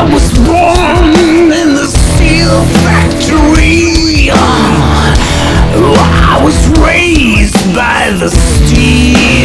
I was born in the steel factory. I was raised by the steel.